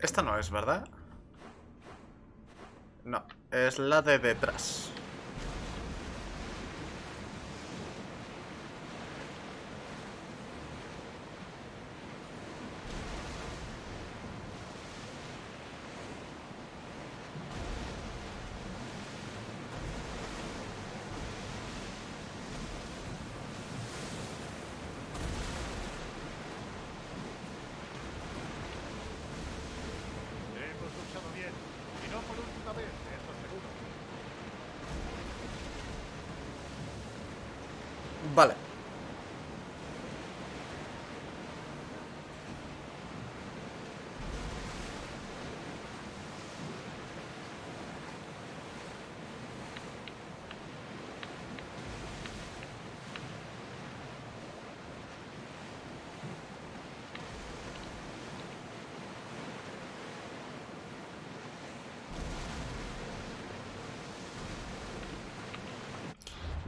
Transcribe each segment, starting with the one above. Esta no es, ¿verdad? No, es la de detrás. Vale.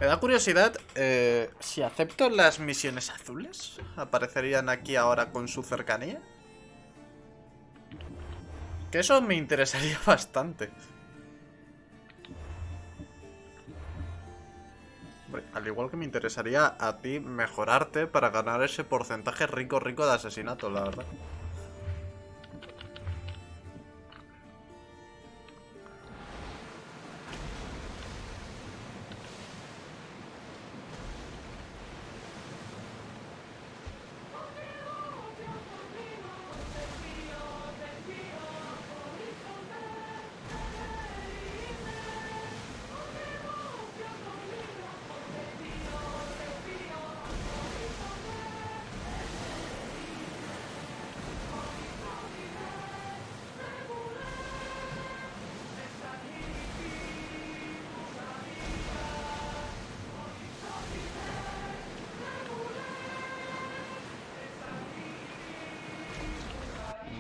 Me da curiosidad, si acepto las misiones azules, ¿aparecerían aquí ahora con su cercanía? Que eso me interesaría bastante. Al igual que me interesaría a ti mejorarte para ganar ese porcentaje rico, rico de asesinato, la verdad.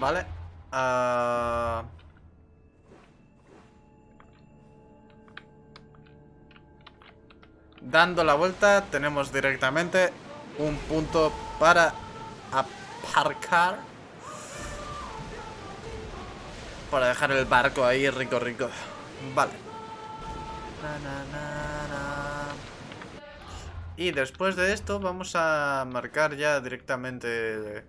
Vale. Dando la vuelta, tenemos directamente un punto para aparcar. Para dejar el barco ahí, rico, rico. Vale. Y después de esto vamos a marcar ya directamente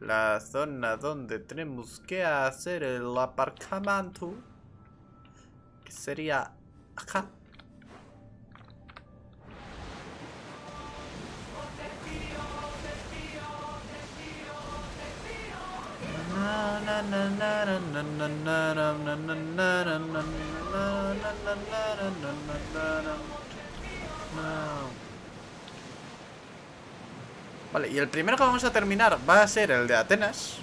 la zona donde tenemos que hacer el aparcamiento, que sería acá. Vale, y el primero que vamos a terminar va a ser el de Atenas.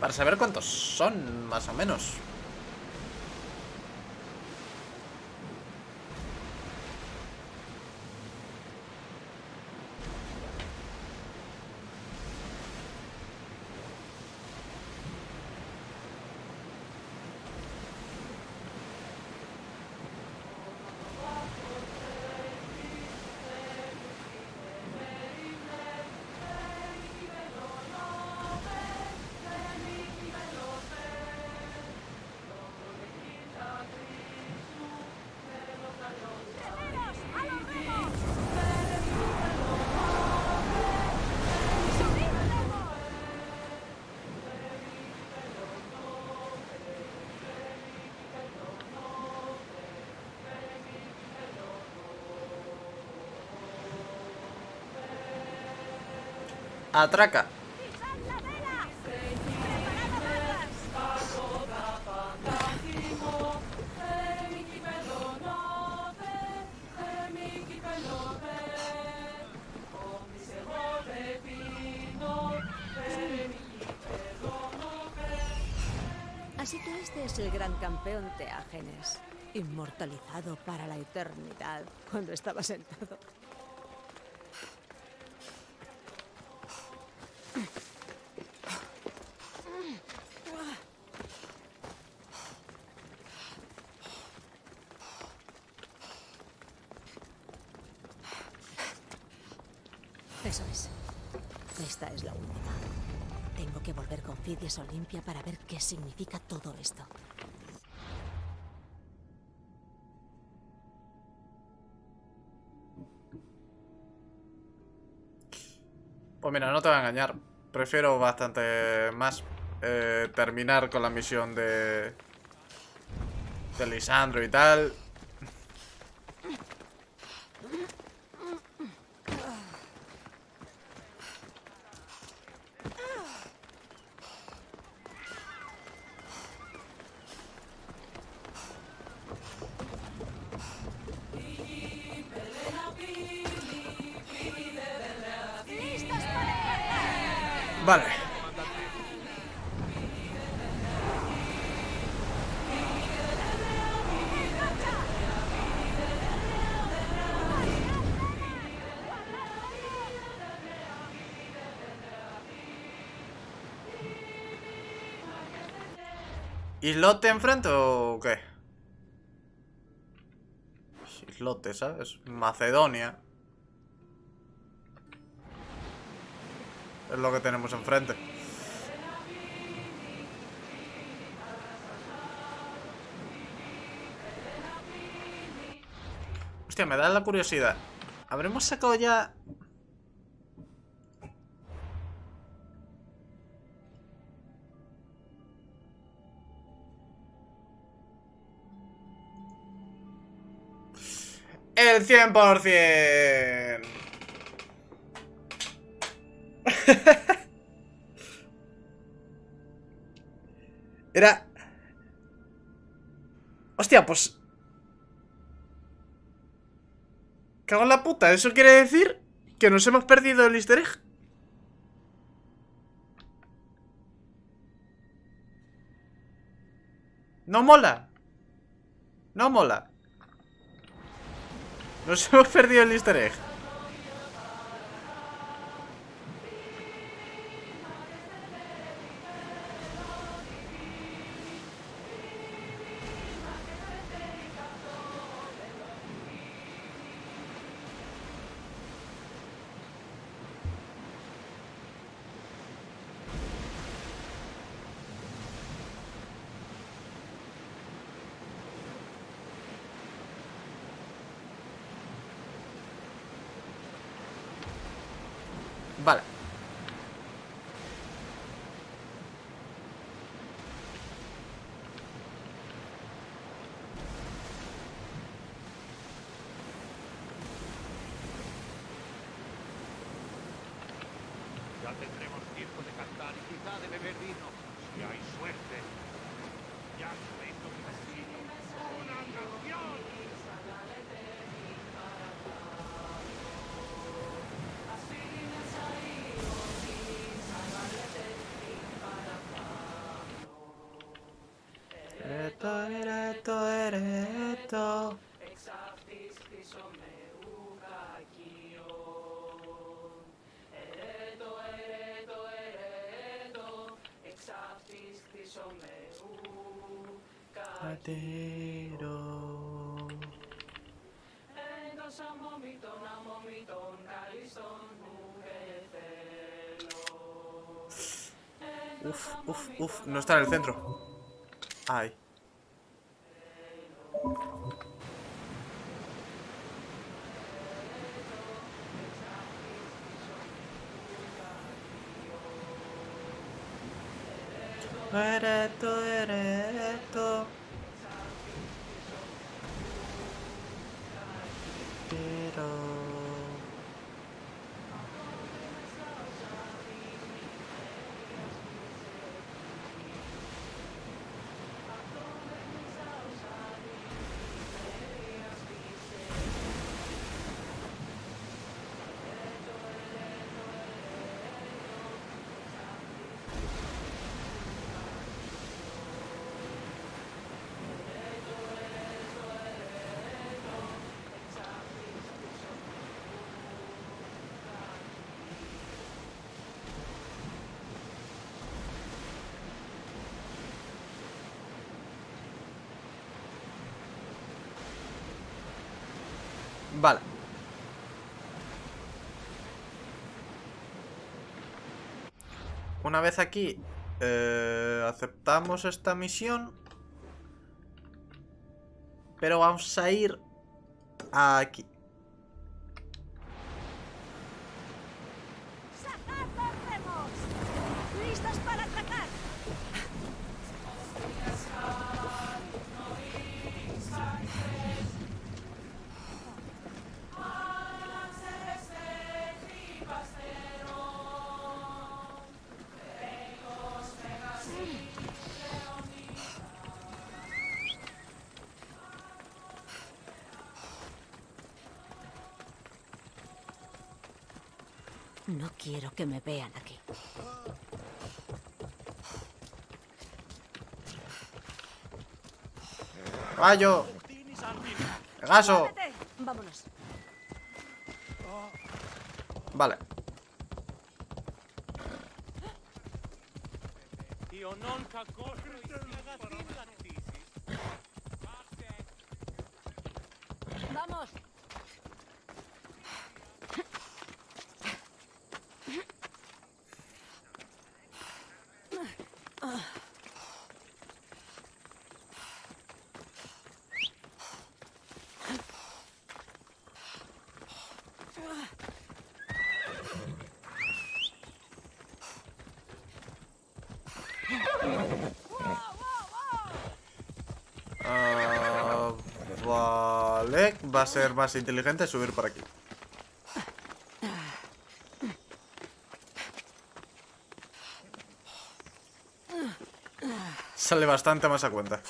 Para saber cuántos son, más o menos. Atraca. Así que este es el gran campeón Teágenes, inmortalizado para la eternidad cuando estaba sentado. Eso es. Esta es la última. Tengo que volver con Cid y Solimpia para ver qué significa todo esto. Pues mira, no te voy a engañar. Prefiero bastante más terminar con la misión de Lisandro y tal. Vale. ¿Islote enfrente o qué? Islote, ¿sabes? Macedonia. Es lo que tenemos enfrente. Hostia, me da la curiosidad. ¿Habremos sacado ya...? ¡El 100%! Era... Hostia, pues... Cago en la puta, ¿eso quiere decir que nos hemos perdido el easter egg? No mola. No mola. Nos hemos perdido el easter egg. Vale. Ya tendremos tiempo de cantar y quizá de beber vino, si hay suerte. Ya suelto que ha sido una canción. Uf, uf, uf, no está en el centro. Ay. Erecto, erecto. Vale. una vez aquí aceptamos esta misión, pero vamos a ir aquí. No quiero que me vean aquí. ¡Rayo! ¡Pegaso! ¡Vámonos! Vale. ¡Vamos! Vale, va a ser más inteligente subir por aquí. Sale bastante más a cuenta.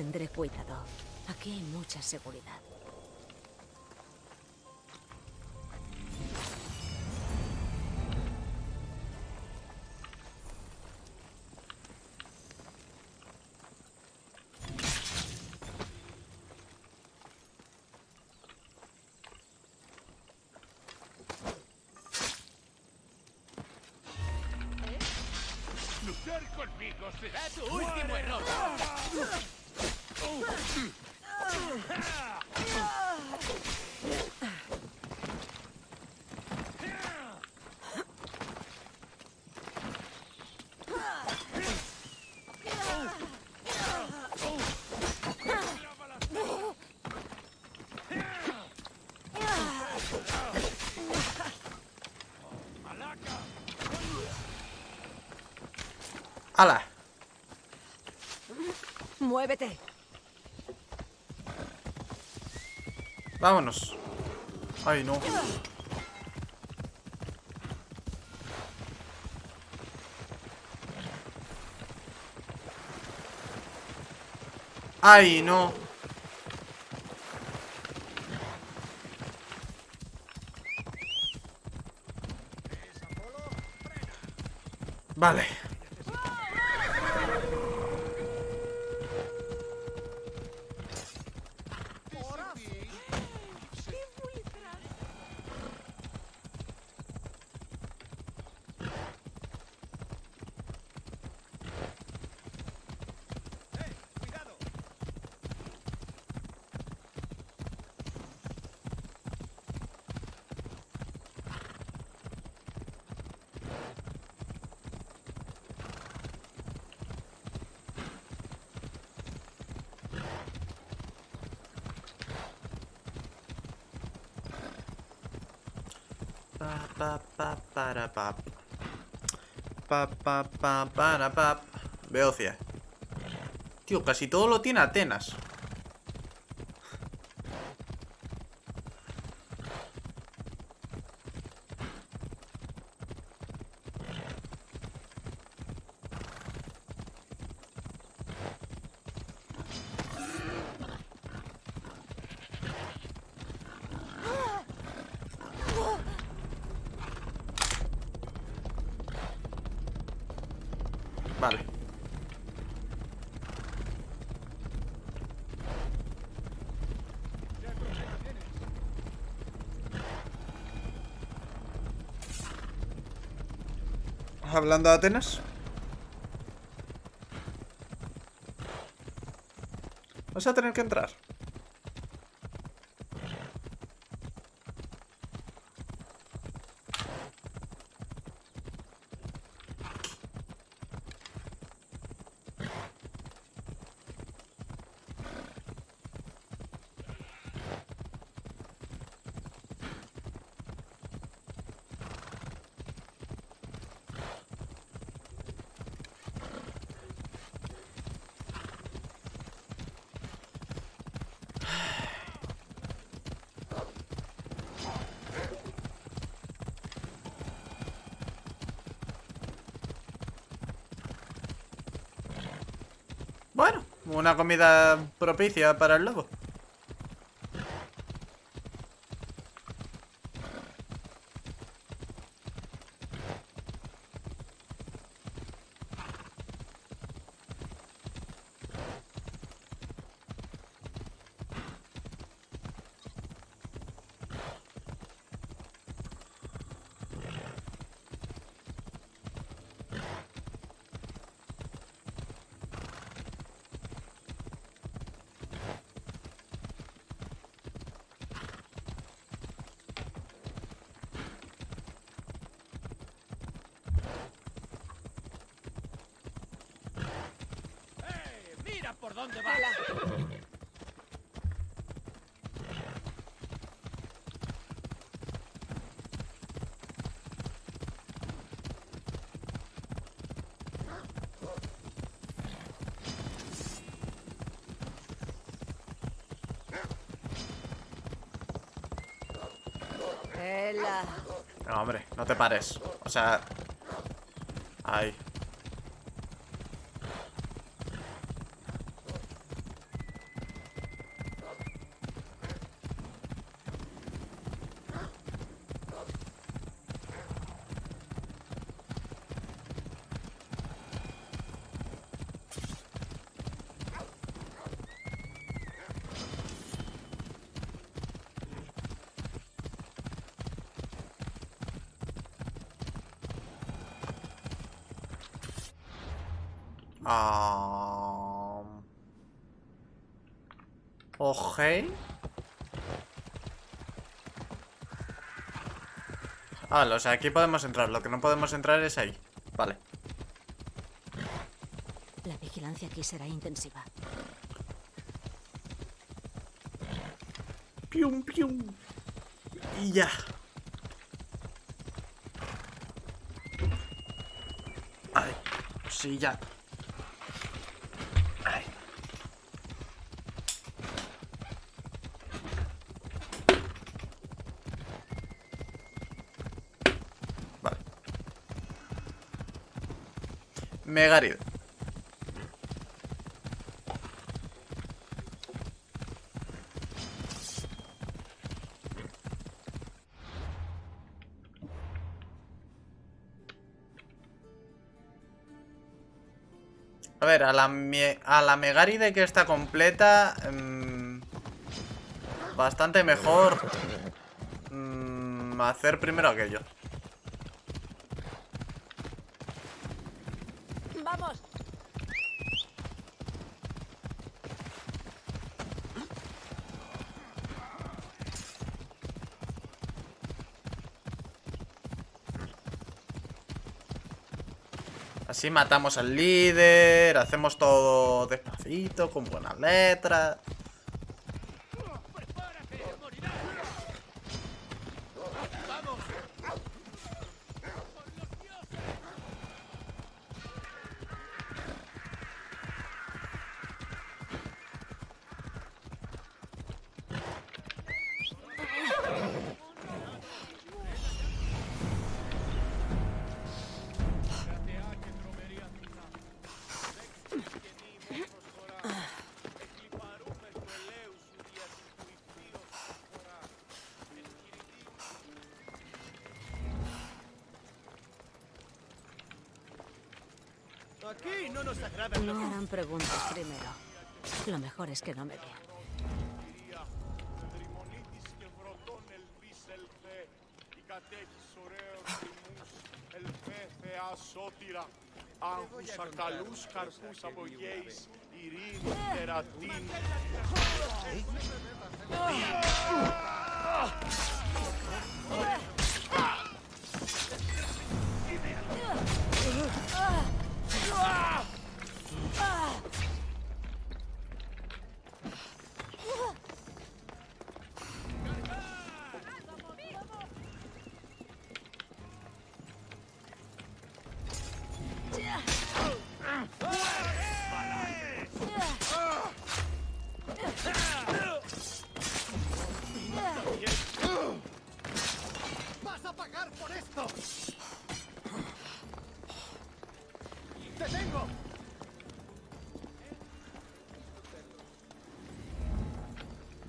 Tendré cuidado. Aquí hay mucha seguridad. Luchar conmigo será tu último error. ¡Hala! ¡Muévete! Vámonos. Ay, no. Ay, no. Vale. Beocia. Tío, casi todo lo tiene Atenas. Vale. Hablando de Atenas. Vas a tener que entrar. Bueno, una comida propicia para el lobo. ¿Por dónde va? No, hombre, no te pares. O sea... Ay... Okay. Vale, o sea, aquí podemos entrar. Lo que no podemos entrar es ahí. Vale. La vigilancia aquí será intensiva. Pium, pium. Y ya. Ay, sí, ya. Megaride. A ver, a la Megaride que está completa, bastante mejor hacer primero aquello. Así matamos al líder, hacemos todo despacito, con buenas letras. Aquí no nos agradan. No harán preguntas primero. Lo mejor es que no me vean.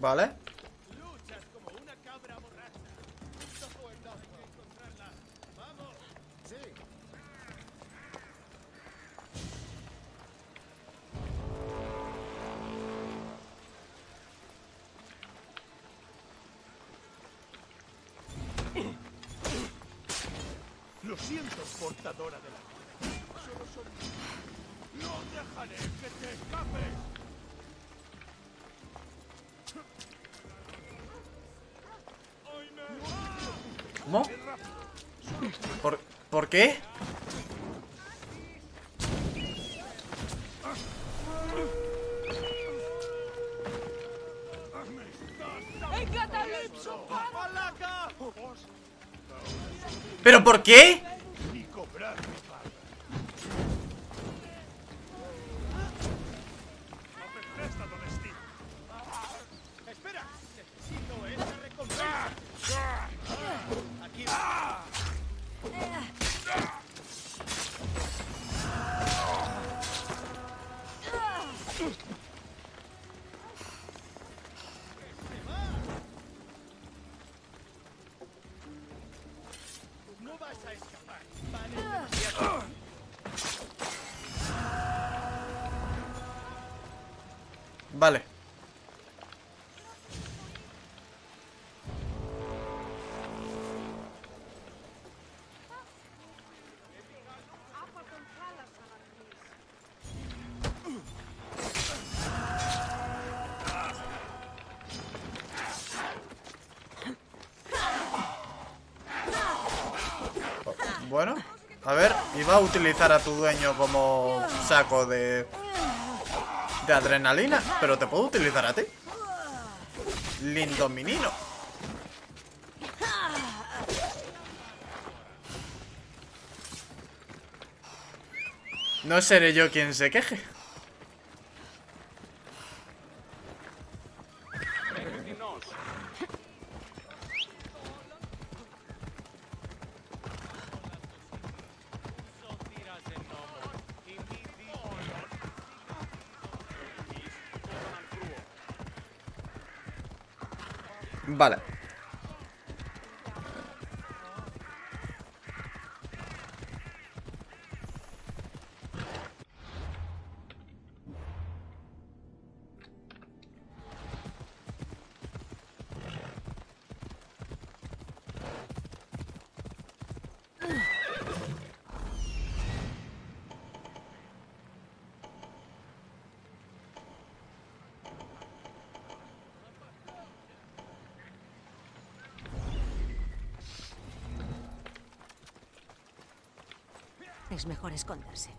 Vale. Luchas como una cabra borracha. Justo fue el dado de encontrarla. Vamos. Sí. Lo siento, portadora de la vida. Solo soy yo. No dejaré que te escapes. ¿Cómo? ¿Por qué? ¿Pero por qué? Vale. Bueno, a ver, iba a utilizar a tu dueño como saco de adrenalina, pero te puedo utilizar a ti. Lindo menino. No seré yo quien se queje. Vale. Es mejor esconderse.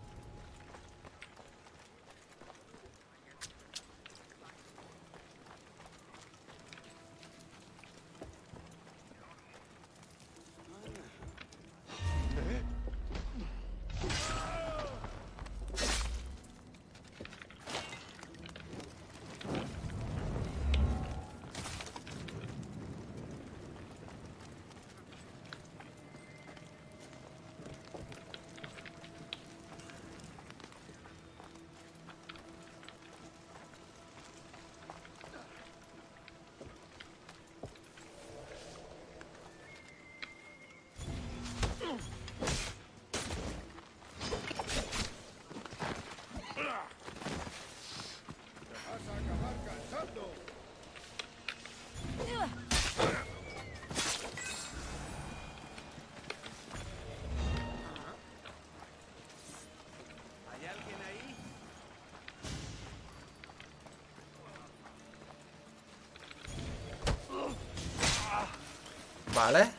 Vale.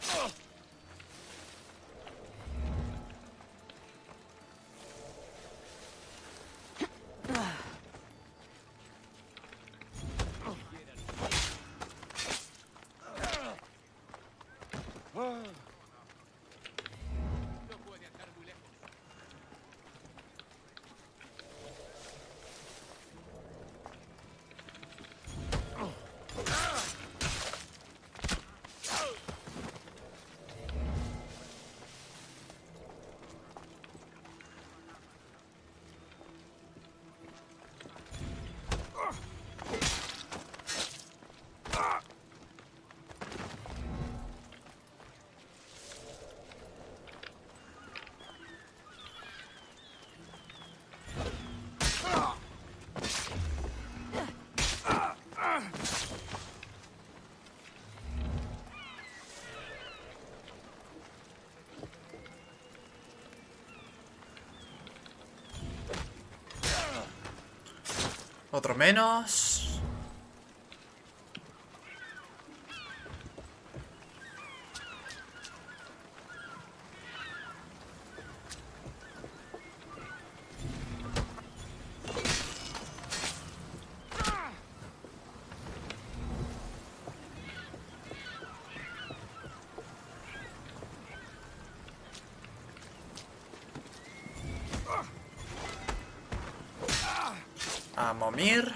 Otro menos. A Momir.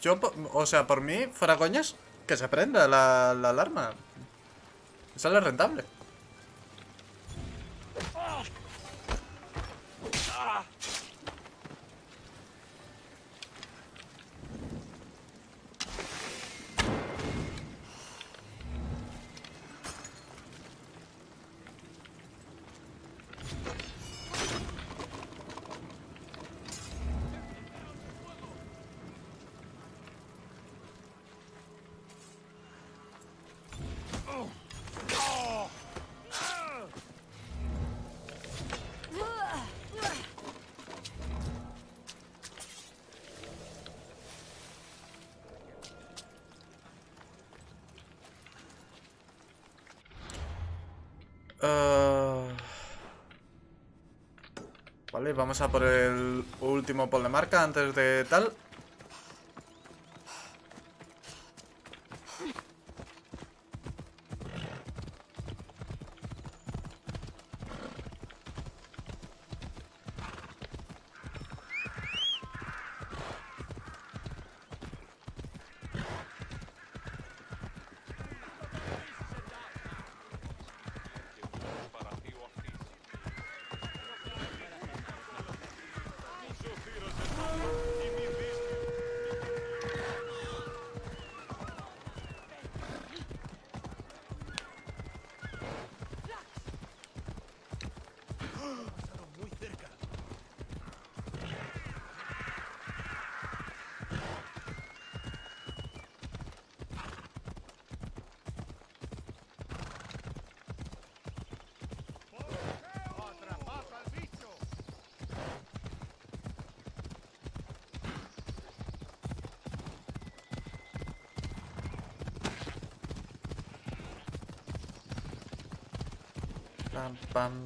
Yo, o sea, por mí, fuera coñas, que se prenda la alarma. Sale rentable. Vale, vamos a por el último pol de marca antes de tal. Pam, pam,